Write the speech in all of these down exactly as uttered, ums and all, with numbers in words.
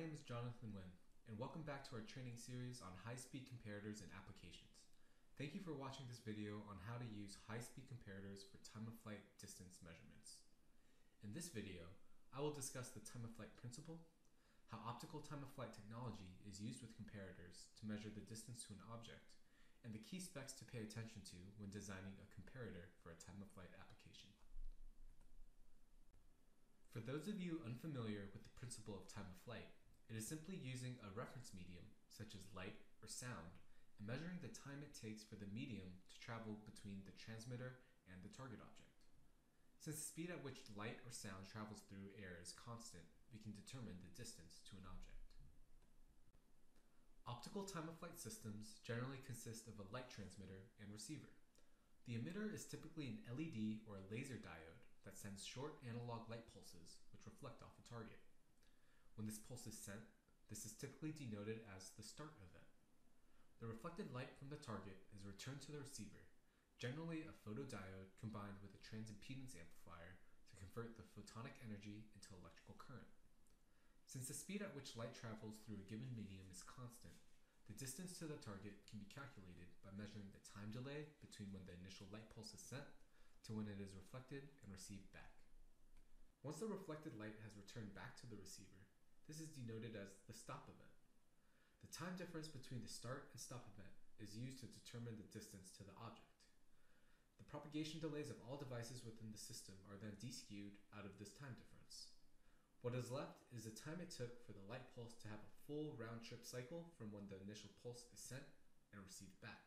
name is Jonathan Nguyen, and welcome back to our training series on high-speed comparators and applications. Thank you for watching this video on how to use high-speed comparators for time-of-flight distance measurements. In this video, I will discuss the time-of-flight principle, how optical time-of-flight technology is used with comparators to measure the distance to an object, and the key specs to pay attention to when designing a comparator for a time-of-flight application. For those of you unfamiliar with the principle of time of flight, it is simply using a reference medium, such as light or sound, and measuring the time it takes for the medium to travel between the transmitter and the target object. Since the speed at which light or sound travels through air is constant, we can determine the distance to an object. Optical time of flight systems generally consist of a light transmitter and receiver. The emitter is typically an L E D or a laser diode that sends short analog light pulses which reflect off a target. When this pulse is sent, this is typically denoted as the start event. The reflected light from the target is returned to the receiver, generally a photodiode combined with a transimpedance amplifier to convert the photonic energy into electrical current. Since the speed at which light travels through a given medium is constant, the distance to the target can be calculated by measuring the time delay between when the initial light pulse is sent to when it is reflected and received back. Once the reflected light has returned back to the receiver, this is denoted as the stop event. The time difference between the start and stop event is used to determine the distance to the object. The propagation delays of all devices within the system are then de-skewed out of this time difference. What is left is the time it took for the light pulse to have a full round-trip cycle from when the initial pulse is sent and received back.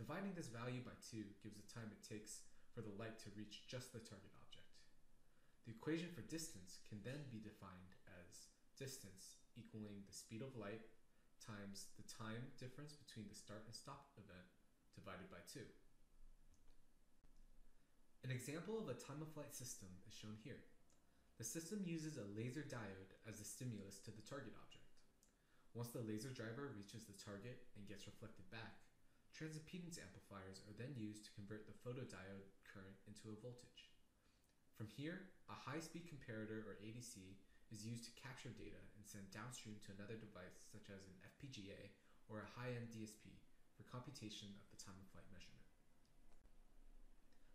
Dividing this value by two gives the time it takes for the light to reach just the target object. The equation for distance can then be defined as distance equaling the speed of light times the time difference between the start and stop event divided by two. An example of a time-of-flight system is shown here. The system uses a laser diode as the stimulus to the target object. Once the laser driver reaches the target and gets reflected back, transimpedance amplifiers are then used to convert the photodiode current into a voltage. From here, a high-speed comparator or A D C is used to capture data and send downstream to another device such as an F P G A or a high-end D S P for computation of the time-of-flight measurement.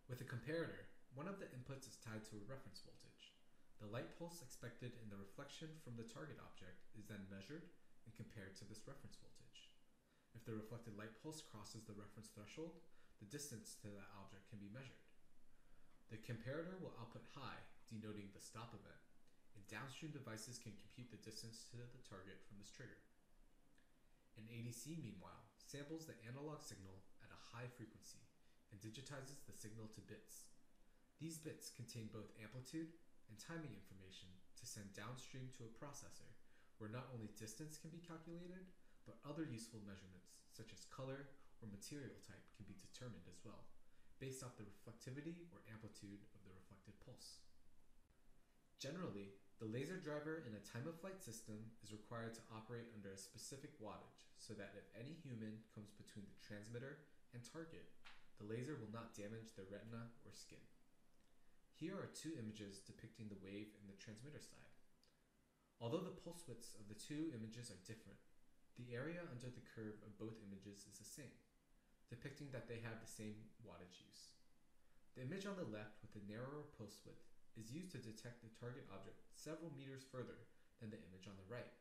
With a comparator, one of the inputs is tied to a reference voltage. The light pulse expected in the reflection from the target object is then measured and compared to this reference voltage. If the reflected light pulse crosses the reference threshold, the distance to that object can be measured. The comparator will output high, denoting the stop event, and downstream devices can compute the distance to the target from this trigger. An A D C, meanwhile, samples the analog signal at a high frequency and digitizes the signal to bits. These bits contain both amplitude and timing information to send downstream to a processor, where not only distance can be calculated, but other useful measurements, such as color or material type, can be determined as well, based off the reflectivity or amplitude of the reflected pulse. Generally, the laser driver in a time-of-flight system is required to operate under a specific wattage so that if any human comes between the transmitter and target, the laser will not damage their retina or skin. Here are two images depicting the wave in the transmitter side. Although the pulse widths of the two images are different, the area under the curve of both images is the same, depicting that they have the same wattage use. The image on the left with the narrower pulse width is used to detect the target object several meters further than the image on the right.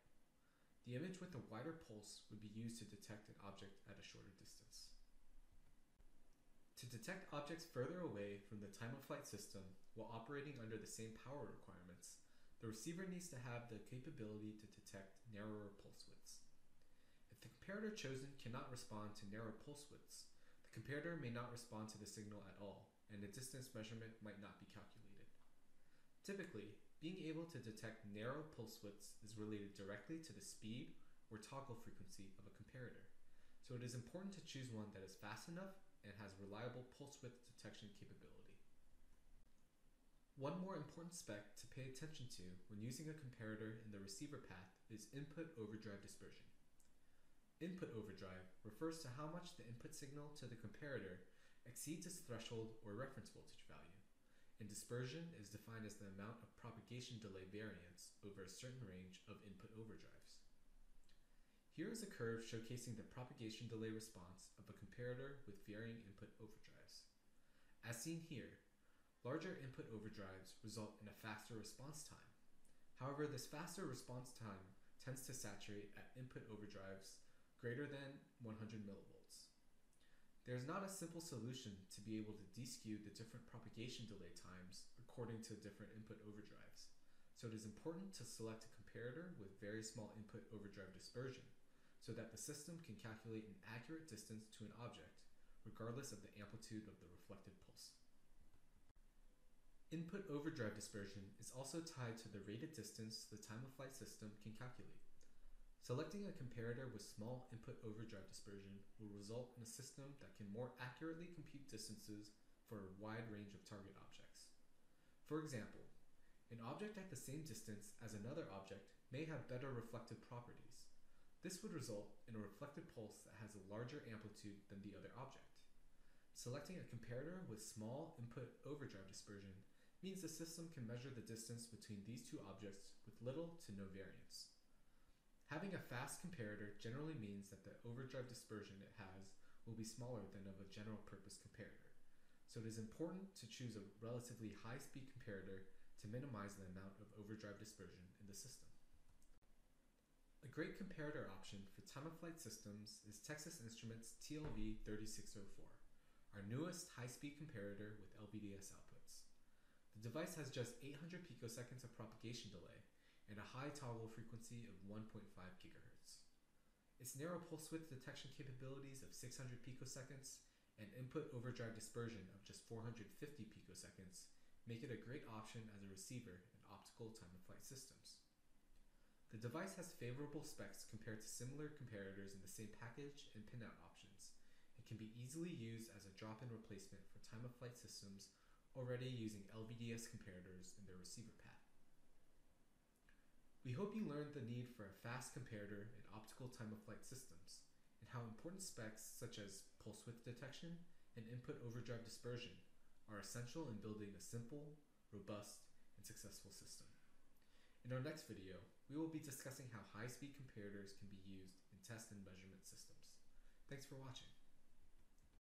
The image with the wider pulse would be used to detect an object at a shorter distance. To detect objects further away from the time-of-flight system while operating under the same power requirements, the receiver needs to have the capability to detect narrower pulse widths. If the comparator chosen cannot respond to narrow pulse widths, the comparator may not respond to the signal at all, and a distance measurement might not be calculated. Typically, being able to detect narrow pulse widths is related directly to the speed or toggle frequency of a comparator, so it is important to choose one that is fast enough and has reliable pulse width detection capability. One more important spec to pay attention to when using a comparator in the receiver path is input overdrive dispersion. Input overdrive refers to how much the input signal to the comparator exceeds its threshold or reference voltage value, and dispersion is defined as the amount of propagation delay variance over a certain range of input overdrives. Here is a curve showcasing the propagation delay response of a comparator with varying input overdrives. As seen here, larger input overdrives result in a faster response time. However, this faster response time tends to saturate at input overdrives greater than one hundred millivolts. There is not a simple solution to be able to deskew the different propagation delay times according to different input overdrives, so it is important to select a comparator with very small input overdrive dispersion so that the system can calculate an accurate distance to an object, regardless of the amplitude of the reflected pulse. Input overdrive dispersion is also tied to the rated distance the time-of-flight system can calculate. Selecting a comparator with small input overdrive dispersion will result in a system that can more accurately compute distances for a wide range of target objects. For example, an object at the same distance as another object may have better reflective properties. This would result in a reflected pulse that has a larger amplitude than the other object. Selecting a comparator with small input overdrive dispersion means the system can measure the distance between these two objects with little to no variance. Having a fast comparator generally means that the overdrive dispersion it has will be smaller than of a general purpose comparator, so it is important to choose a relatively high-speed comparator to minimize the amount of overdrive dispersion in the system. A great comparator option for time-of-flight systems is Texas Instruments T L V thirty-six oh four, our newest high-speed comparator with L V D S outputs. The device has just eight hundred picoseconds of propagation delay, and a high toggle frequency of one point five gigahertz. Its narrow pulse width detection capabilities of six hundred picoseconds and input overdrive dispersion of just four hundred fifty picoseconds make it a great option as a receiver in optical time-of-flight systems. The device has favorable specs compared to similar comparators in the same package and pinout options, and can be easily used as a drop-in replacement for time-of-flight systems already using L V D S comparators in their receiver path. We hope you learned the need for a fast comparator in optical time-of-flight systems, and how important specs such as pulse width detection and input overdrive dispersion are essential in building a simple, robust, and successful system. In our next video, we will be discussing how high-speed comparators can be used in test and measurement systems. Thanks for watching.